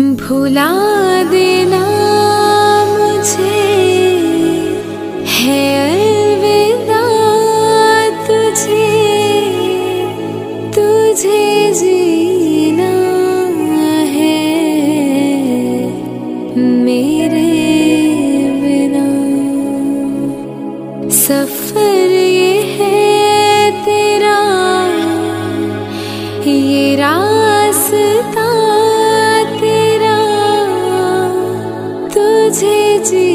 भुला देना मुझे है अलविदा तुझे, तुझे जीना है मेरे बिना। सफर ये है तेरा, ये रास्ता तेरा, तुझे जी